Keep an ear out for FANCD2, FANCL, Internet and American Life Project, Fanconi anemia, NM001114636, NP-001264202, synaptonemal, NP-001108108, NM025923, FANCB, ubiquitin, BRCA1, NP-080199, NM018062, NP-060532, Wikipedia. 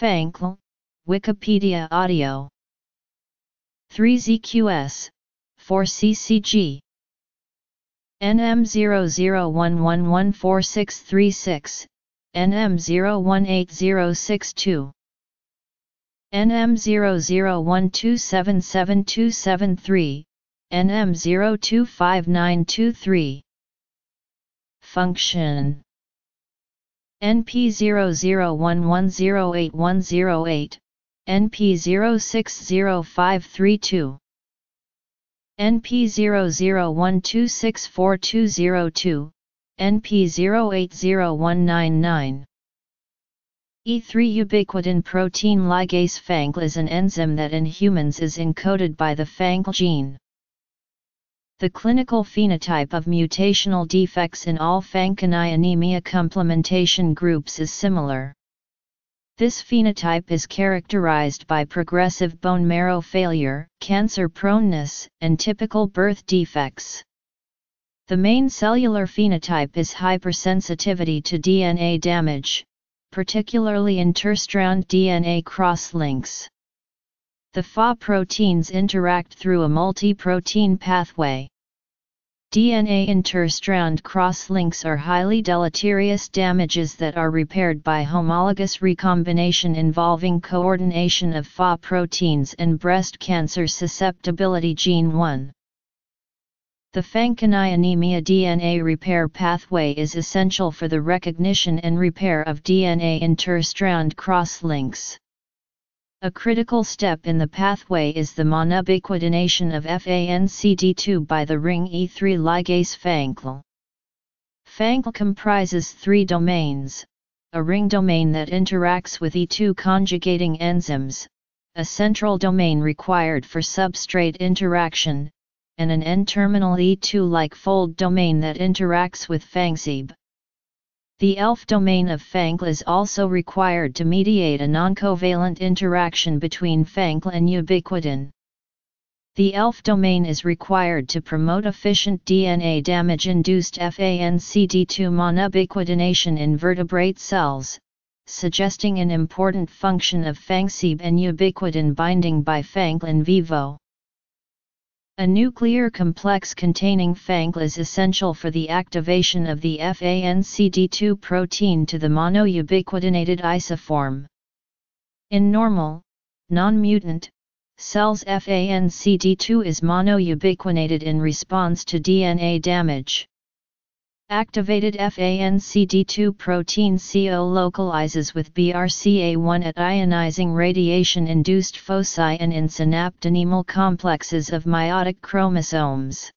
FANCL, Wikipedia Audio 3ZQS, 4CCG NM001114636, NM018062 NM0012777273, NM025923 Function NP-001108108, NP-060532 NP-001264202, NP-080199 E3 ubiquitin protein ligase FANCL is an enzyme that in humans is encoded by the FANCL gene. The clinical phenotype of mutational defects in all Fanconi anemia complementation groups is similar. This phenotype is characterized by progressive bone marrow failure, cancer proneness, and typical birth defects. The main cellular phenotype is hypersensitivity to DNA damage, particularly interstrand DNA cross-links. The FA proteins interact through a multi-protein pathway. DNA interstrand cross-links are highly deleterious damages that are repaired by homologous recombination involving coordination of FA proteins and breast cancer susceptibility gene 1. The Fanconi anemia DNA repair pathway is essential for the recognition and repair of DNA interstrand cross-links. A critical step in the pathway is the monubiquitination of FANCD2 by the ring E3 ligase FANCL. FANCL comprises three domains, a ring domain that interacts with E2 conjugating enzymes, a central domain required for substrate interaction, and an N-terminal E2-like fold domain that interacts with FANCB. The ELF domain of FANCL is also required to mediate a noncovalent interaction between FANCL and ubiquitin. The ELF domain is required to promote efficient DNA damage-induced FANCD2 monubiquitination in vertebrate cells, suggesting an important function of FANCB and ubiquitin binding by FANCL in vivo. A nuclear complex containing FANCL is essential for the activation of the FANCD2 protein to the monoubiquitinated isoform. In normal, non-mutant cells, FANCD2 is monoubiquitinated in response to DNA damage. Activated FANCD2 protein CO localizes with BRCA1 at ionizing radiation-induced foci and in synaptonemal complexes of meiotic chromosomes.